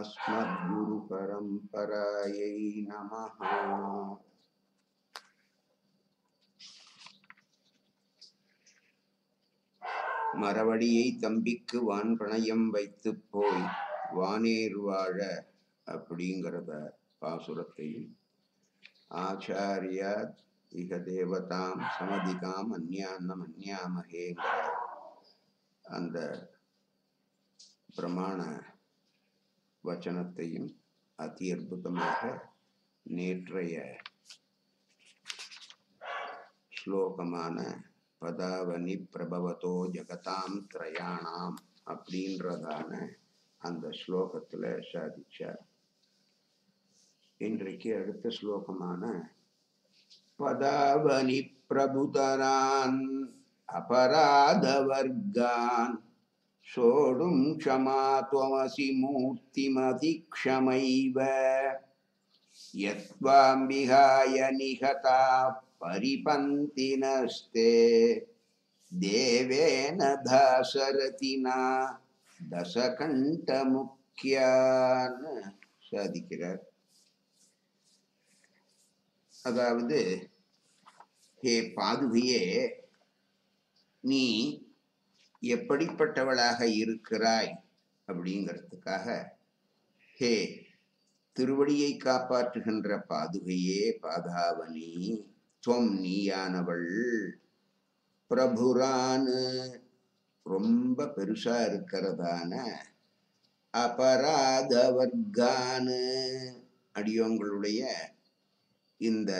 अस्मद्गुरु परंपरायै नमः। மரவழியை தம்பிக்கு வான் பிரணயம் வைத்து போய் வானேர் வாழ அப்படிங்கிறத பாசுரத்தையும் ஆச்சாரியா இக தேவதாம் சமதிகாம் அந்யான்னம் அந்யாமகேங்கிற அந்த பிரமாண வச்சனத்தையும் அதி அற்புதமாக நேற்றைய ஸ்லோகமான பதாவனி பிரபவத்தோ ஜகதாம் திரயாணாம் அப்படின்றதான அந்த ஸ்லோகத்தில் சாதிச்சார். இன்றைக்கு அடுத்த ஸ்லோகமான பதாவனி பிரபுதரான் அபராதவர்கான் சோடும் க்ஷமாத்வமசி மூர்த்திமதி க்ஷமைவ யத்வாம் விஹாய நிஹதா परिपंतिनस्ते देवेन दासरतिना दशकंठ मुख्यान साधिक्रार अदावदे हे पादुभिये नी एप्पडिपट्टवळाग इरुक्किराय अप्पडिंगरदुक्काग हे तिरुवडियै कापाट्टुगिன்ற पादुभिये पादावनी नीयानवल प्रभुरान रोम्ब पेरुसा इरुक्करदान अपराध वर्गान अडियोंगलुடைய இந்த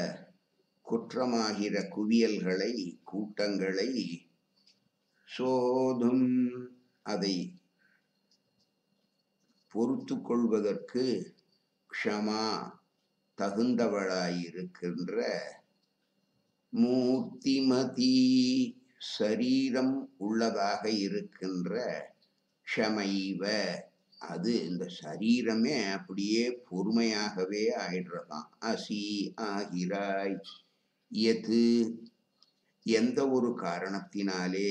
குற்றமாகிற குவியல்களை கூட்டங்களை சோதும் அதை பொறுத்து கொள்வதற்கு க்ஷமா தகுந்தவளாயிருக்கின்ற மூர்த்திமதி சரீரம் உள்ளதாக இருக்கின்ற க்ஷமைவ அது இந்த சரீரமே அப்படியே பொறுமையாகவே ஆயிடுறதாம். அசி ஆகிறாய் எது எந்த ஒரு காரணத்தினாலே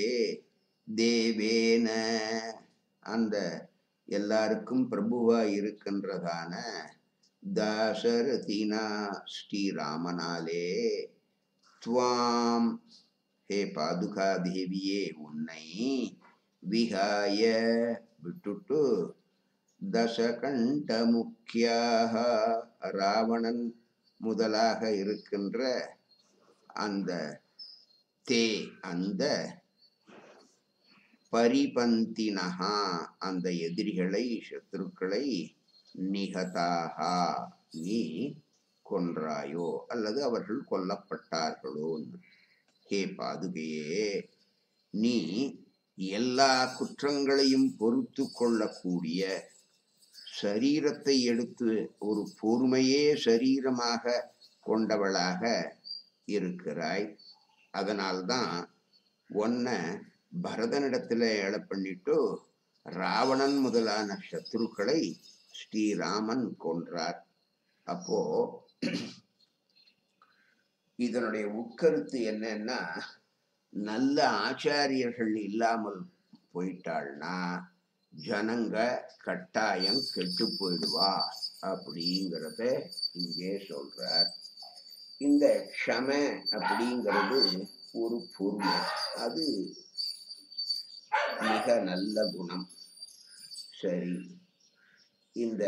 தேவேன அந்த எல்லாருக்கும் பிரபுவா இருக்கின்றதான தாசரதினா ஸ்ரீராமனாலே त्वाम हे पादुका देविये उन्नै विहाय विटुटु दशकंठ मुख्याः रावणन मुदलाग इरुक्किன்ற அந்த தே அந்த परिपंतिनः அந்த எதிரிகளை சத்ருக்களை நிகதாஹா நீ கொன்றாயோ அல்லது அவர்கள் கொல்லப்பட்டார்களோ. ஹே பாதுகையே நீ எல்லா குற்றங்களையும் பொறுத்து கொள்ளக்கூடிய சரீரத்தை எடுத்து ஒரு பொறுமையே சரீரமாக கொண்டவளாக இருக்கிறாய். அதனால்தான் ஒன்ன பரதனிடத்துல ஏழை பண்ணிட்டு ராவணன் முதலான சத்ருக்களை ஸ்ரீராமன் கொன்றார். அப்போ இதனுடைய உட்கருத்து என்னன்னா, நல்ல ஆச்சாரியர்கள் இல்லாமல் போயிட்டாள்னா ஜனங்க கட்டாயம் கெட்டு போயிடுவா அப்படிங்கிறத இங்கே சொல்றார். இந்த க்ஷமை அப்படிங்கிறது ஒரு பொறுமை, அது மிக நல்ல குணம். சரி, இந்த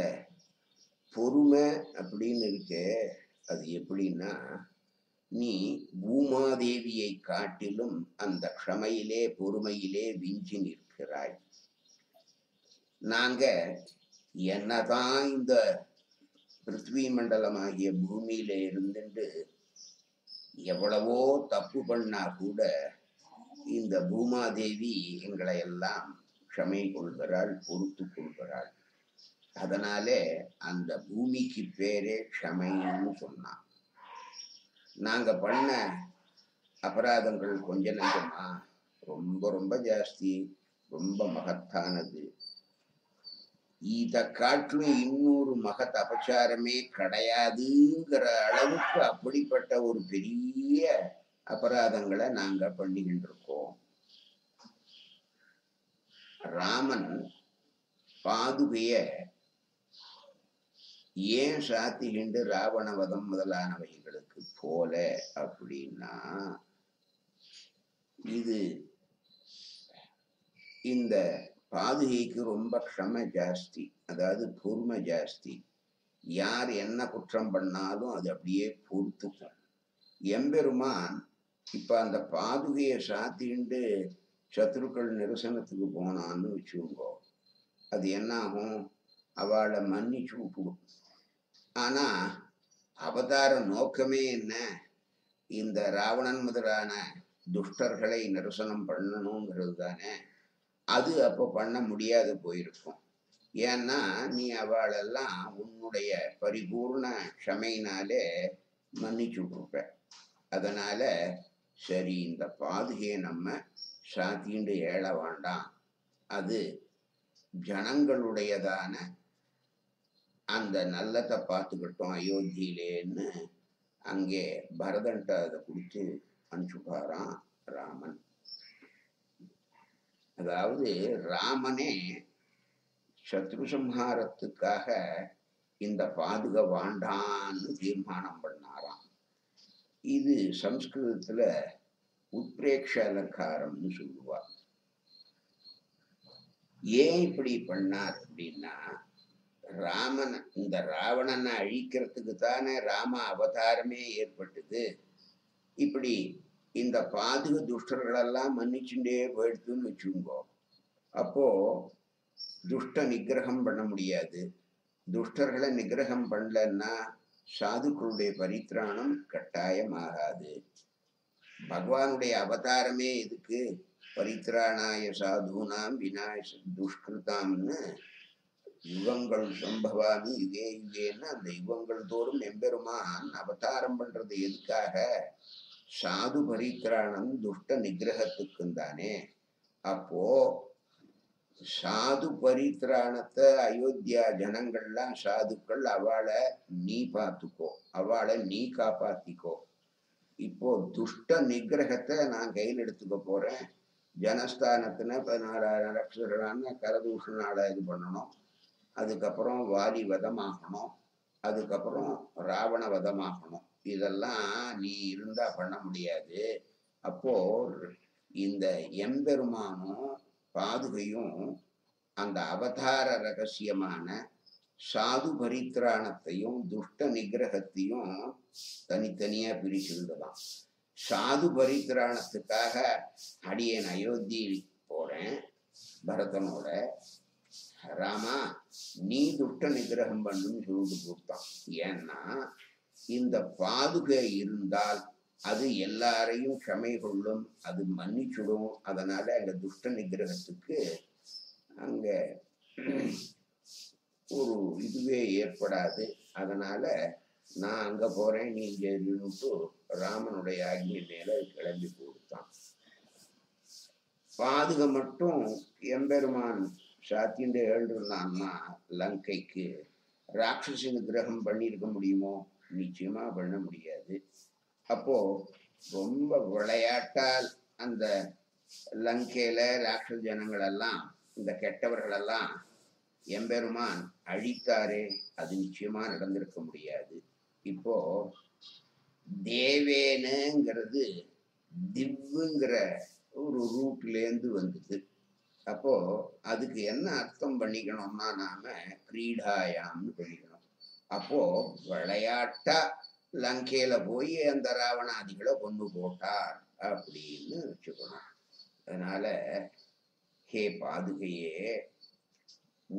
பொறுமை அப்படின்னு இருக்க அது எப்படின்னா, நீ பூமாதேவியை காட்டிலும் அந்த க்ஷமையிலே பொறுமையிலே விஞ்சி நிற்கிறாய். நாங்க என்னதான் இந்த பிருத்வி மண்டலமாகிய பூமியில இருந்துட்டு எவ்வளவோ தப்பு பண்ணா கூட இந்த பூமாதேவி எங்களை எல்லாம் க்ஷமை கொள்கிறாள், பொறுத்து கொள்கிறாள். அதனாலே அந்த பூமிக்கு பேரே க்ஷமைன்னு சொன்னான். நாங்க பண்ண அபராதங்கள் கொஞ்ச நஞ்சமா, ரொம்ப ரொம்ப ஜாஸ்தி, ரொம்ப மகத்தானது. இதை காட்டிலும் இன்னொரு மகத் அபச்சாரமே கிடையாதுங்கிற அளவுக்கு அப்படிப்பட்ட ஒரு பெரிய அபராதங்களை நாங்க பண்ணிக்கிட்டு இருக்கோம். ராமன் பாதுகைய ஏன் சாத்திகிண்டு ராவணவதம் முதலானவைகளுக்கு போல அப்படின்னா இது இந்த பாதுகைக்கு ரொம்ப க்ஷம ஜாஸ்தி, அதாவது பொறுமை ஜாஸ்தி. யார் என்ன குற்றம் பண்ணாலும் அது அப்படியே பொறுத்துக்கும். எம்பெருமான் இப்போ அந்த பாதுகையை சாத்திகிண்டு சத்ருக்கள் நிரசனத்துக்கு போனான்னு வச்சுக்கோ, அது என்னாகும், அவளை மன்னிச்சு விட்டுடும். ஆனால் அவதார நோக்கமே என்ன, இந்த ராவணன் முதலான துஷ்டர்களை நிரசனம் பண்ணணுங்கிறது தானே. அது அப்போ பண்ண முடியாது போயிருக்கும். ஏன்னா நீ அவளெல்லாம் உன்னுடைய பரிபூர்ண க்ஷமையினாலே மன்னிச்சு விட்டுருப்ப. அதனால் சரி இந்த பாதுகையை நம்ம சாத்திண்டு ஏழ வேண்டாம், அது ஜனங்களுடையதான அந்த நல்லத்தை பார்த்துக்கிட்டோம் அயோத்தியிலேன்னு அங்கே பரதன்ட்ட அதை கொடுத்து அனுப்பிச்சுட்டாராம் ராமன். அதாவது ராமனே சத்ருசம்ஹாரத்துக்காக இந்த பாதுகை வாண்டான்னு தீர்மானம் பண்ணாராம். இது சம்ஸ்கிருதத்தில் உத்பிரேக்ஷ அலங்காரம்னு சொல்லுவார். ஏன் இப்படி பண்ணார் அப்படின்னா, ராமன் இந்த ராவணனை அழிக்கிறதுக்கு தானே ராம அவதாரமே ஏற்பட்டது. இப்படி இந்த பாதுக துஷ்டர்களெல்லாம் மன்னிச்சுட்டே போயிடுதுன்னு வச்சுங்கோ, அப்போ துஷ்ட நிகிரகம் பண்ண முடியாது. துஷ்டர்களை நிகிரகம் பண்ணலன்னா சாதுக்களுடைய பரித்ராணம் கட்டாயமாகாது. பகவானுடைய அவதாரமே இதுக்கு பரித்ராணாய சாதுனாம் விநாயச துஷ்கிருதாம்னு யுகங்கள் சம்பவாமி யுகே யுகேன்னு அந்த யுகங்கள் தோறும் எம்பெருமான் அவதாரம் பண்றது எதுக்காக, சாது பரித்ராணம் துஷ்ட நிகிரகத்துக்கும் தானே. அப்போ சாது பரித்ராணத்தை அயோத்தியா ஜனங்கள்லாம் சாதுக்கள் அவளை நீ பார்த்துக்கோ, அவளை நீ காப்பாத்திக்கோ, இப்போ துஷ்ட நிகிரகத்தை நான் கையில் எடுத்துக்க போறேன். ஜனஸ்தானத்தின 14,000 அக்ஷரான கரதூஷனால இது பண்ணணும், அதுக்கப்புறம் வாலி வதமாகணும், அதுக்கப்புறம் ராவண வதமாகணும். இதெல்லாம் நீ இருந்தா பண்ண முடியாது. அப்போ இந்த எம்பெருமானும் பாதுகையும் அந்த அவதார ரகசியமான சாது பரித்ராணத்தையும் துஷ்ட நிகிரகத்தையும் தனித்தனியா பிரிச்சிருந்ததாம். சாது பரித்ராணத்துக்காக அடியேன் அயோத்தி போறேன் பரதனோட, ராமா நீ துஷ்ட நிகிரகம் பண்ணுன்னு சொல்லிட்டு கொடுத்தான். ஏன்னா இந்த பாதுகை இருந்தால் அது எல்லாரையும் க்ஷமை கொள்ளும், அது மன்னிச்சுடும். அதனால அங்க துஷ்ட நிகிரகத்துக்கு அங்க ஒரு இதுவே ஏற்படாது. அதனால நான் அங்க போறேன் நீங்க ராமனுடைய ஆக்ஞை மேல கிளம்பி கொடுத்தான். பாதுகை மட்டும் எம்பெருமான் சாத்திண்டு எழுதுனான்னா லங்கைக்கு ராட்சச கிரகம் பண்ணியிருக்க முடியுமோ, நிச்சயமா பண்ண முடியாது. அப்போ ரொம்ப விளையாட்டால் அந்த லங்கையில ராட்சச ஜனங்களெல்லாம் இந்த கெட்டவர்களெல்லாம் எம்பெருமான் அழித்தாரே, அது நிச்சயமா நடந்திருக்க முடியாது. இப்போ தேவேனுங்கிறது திவ்வுங்கிற ஒரு ரூட்லேருந்து வந்தது. அப்போ அதுக்கு என்ன அர்த்தம் பண்ணிக்கணும்னா நாம கிரீடாயாம்னு பண்ணிக்கணும். அப்போ விளையாட்டா லங்கையில போய் அந்த ராவணாதிகளை கொண்டு போட்டார் அப்படின்னு வச்சுக்கணும். அதனால ஹே பாதுகையே,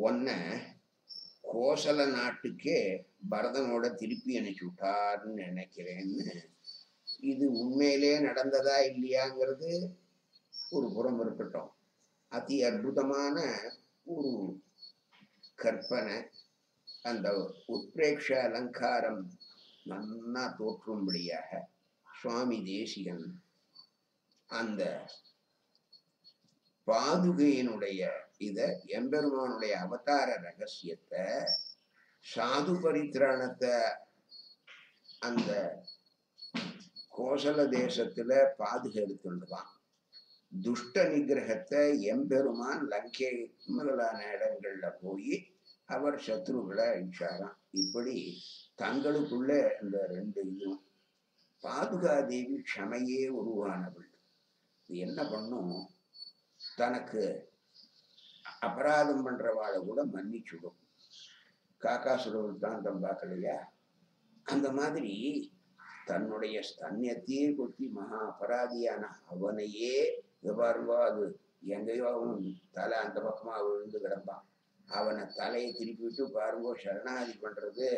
ஒன்ன கோசல நாட்டுக்கே பரதனோட திருப்பி அனுப்பி விட்டார்னு நினைக்கிறேன்னு. இது உண்மையிலே நடந்ததா இல்லையாங்கிறது ஒரு புறம் இருக்கட்டும், அதி அற்புதமான ஒரு கற்பனை. அந்த உத்பிரேக்ஷ அலங்காரம் நன்னா தோற்றும்படியாக சுவாமி தேசிகன் அந்த பாதுகையினுடைய இதை எம்பெருமானுடைய அவதார ரகசியத்தை சாது பரித்ராணத்தை அந்த கோசல தேசத்துல பாதுகை எடுத்துட்டுதான், துஷ்ட நிகிரகத்தை எம்பெருமான் லங்கை முதலான இடங்கள்ல போய் அவர் சத்ருகளை அழிச்சாராம். இப்படி தங்களுக்குள்ள இந்த ரெண்டையும் பாதுகாதேவி க்ஷமையே உருவானவள். இது என்ன பண்ணும், தனக்கு அபராதம் பண்றவாளை கூட மன்னிச்சுடும். காக்காசுரவள் தான் தம் பார்க்கலையா, அந்த மாதிரி தன்னுடைய ஸ்தன்யத்தையே கொட்டி மகா அபராதியான அவனையே எவ்வாறுவா அது எங்கேயோ அவன் தலை அந்த பக்கமா விழுந்து கிடப்பான், அவனை தலையை திருப்பி விட்டு பாருங்கோ சரணாதி பண்றது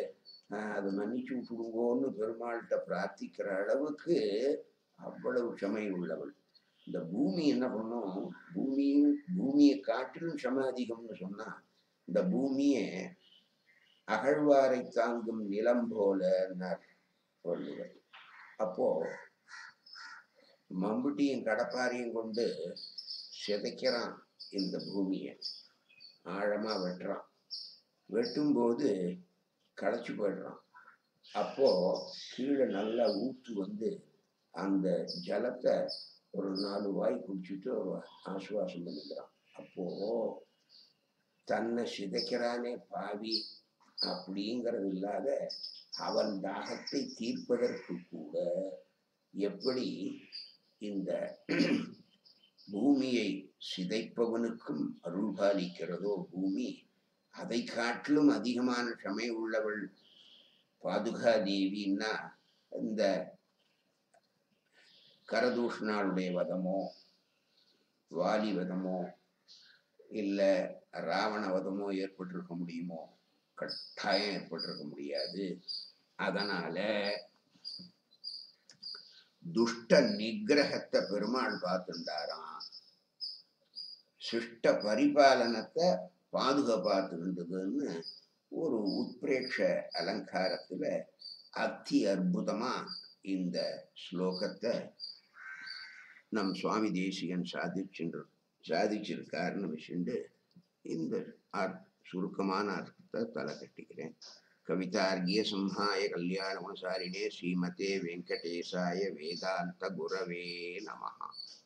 அது மன்னிச்சு விட்டுடுங்கோன்னு பெருமாள்கிட்ட பிரார்த்திக்கிற அளவுக்கு அவ்வளவு க்ஷமை உள்ளவள். இந்த பூமி என்ன பண்ணும், பூமியை காட்டிலும் க்ஷம அதிகம்னு சொன்னா இந்த பூமியை அகழ்வாரை தாங்கும் நிலம் போலன்னார் வள்ளுவர். அப்போ மம்புட்டியும் கடப்பாரையும் கொண்டு சிதைக்கிறான் இந்த பூமியை, ஆழமா வெட்டுறான், வெட்டும்போது களைச்சு போயிடுறான். அப்போ கீழே நல்லா ஊற்று வந்து அந்த ஜலத்தை ஒரு 4 வாய் குடிச்சுட்டு ஆசுவாசம் பண்ணிக்கிறான். அப்போ தன்னை சிதைக்கிறானே பாவி அப்படிங்கிறது இல்லாத அவன் தாகத்தை தீர்ப்பதற்கு கூட எப்படி இந்த பூமியை சிதைப்பவனுக்கும் அருள் பாலிக்கிறதோ பூமி, அதை காட்டிலும் அதிகமான க்ஷமை உள்ளவள் பாதுகாதேவின்னா இந்த கரதூஷ்ணாளுடைய வதமோ வாலி வதமோ இல்லை ராவண வதமோ ஏற்பட்டிருக்க முடியுமோ? கட்டாயம் ஏற்பட்டிருக்க முடியாது. அதனால துஷ்ட நிகிரகத்தை பெருமாள் பார்த்துட்டாராம், சிஷ்ட பரிபாலனத்தை பாதுகாத்துக்கின்றதுன்னு ஒரு உத்பிரேட்ச அலங்காரத்துல அத்தி அற்புதமா இந்த ஸ்லோகத்தை நம் சுவாமி தேசிகன் சாதிச்சிருக்காருன்னு விஷயண்டு இந்த சுருக்கமான அர்த்தத்தை தலை கட்டிக்கிறேன். கவிதார்கிய சம்ஹாய கல்யாண குணசாரிணே ஸ்ரீமதே வெங்கடேசாய வேதாந்த குரவே நமஹ.